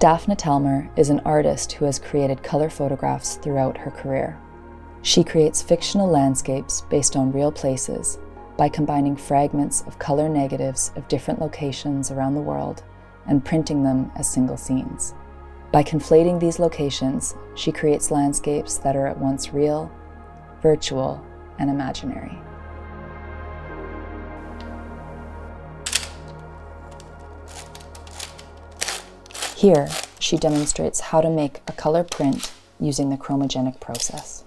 Dafna Talmor is an artist who has created color photographs throughout her career. She creates fictional landscapes based on real places by combining fragments of color negatives of different locations around the world and printing them as single scenes. By conflating these locations, she creates landscapes that are at once real, virtual, and imaginary. Here, she demonstrates how to make a color print using the chromogenic process.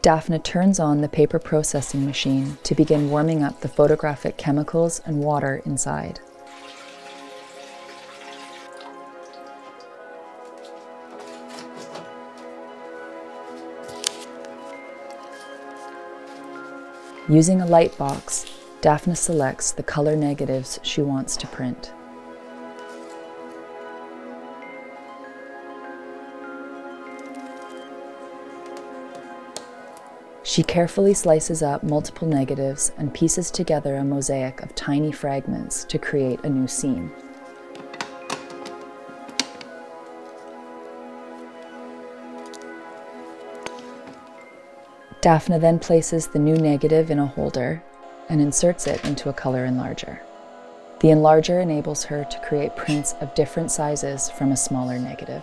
Dafna turns on the paper processing machine to begin warming up the photographic chemicals and water inside. Using a light box, Dafna selects the color negatives she wants to print. She carefully slices up multiple negatives and pieces together a mosaic of tiny fragments to create a new scene. Dafna then places the new negative in a holder and inserts it into a color enlarger. The enlarger enables her to create prints of different sizes from a smaller negative.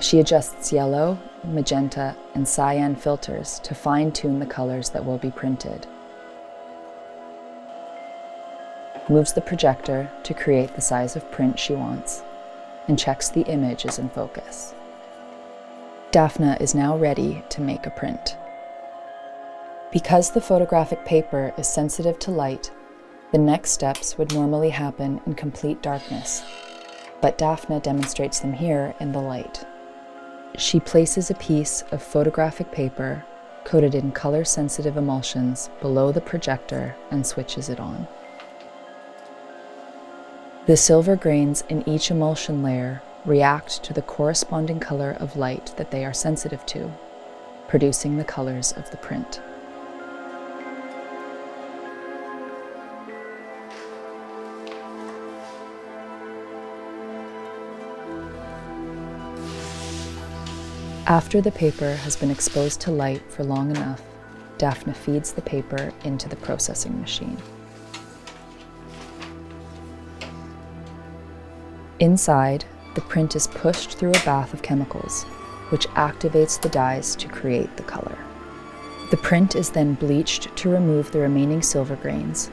She adjusts yellow, magenta, and cyan filters to fine-tune the colors that will be printed. Moves the projector to create the size of print she wants, and checks the image is in focus. Dafna is now ready to make a print. Because the photographic paper is sensitive to light, the next steps would normally happen in complete darkness, but Dafna demonstrates them here in the light. She places a piece of photographic paper coated in color-sensitive emulsions below the projector and switches it on. The silver grains in each emulsion layer react to the corresponding color of light that they are sensitive to, producing the colors of the print. After the paper has been exposed to light for long enough, Dafna feeds the paper into the processing machine. Inside, the print is pushed through a bath of chemicals, which activates the dyes to create the color. The print is then bleached to remove the remaining silver grains,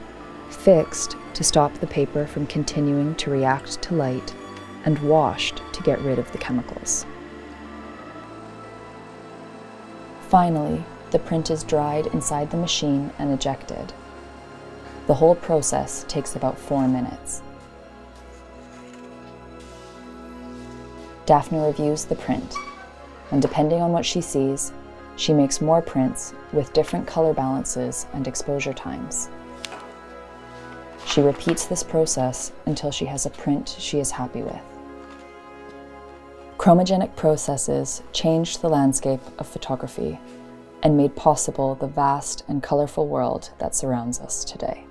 fixed to stop the paper from continuing to react to light, and washed to get rid of the chemicals. Finally, the print is dried inside the machine and ejected. The whole process takes about 4 minutes. Dafna reviews the print, and depending on what she sees, she makes more prints with different color balances and exposure times. She repeats this process until she has a print she is happy with. Chromogenic processes changed the landscape of photography and made possible the vast and colorful world that surrounds us today.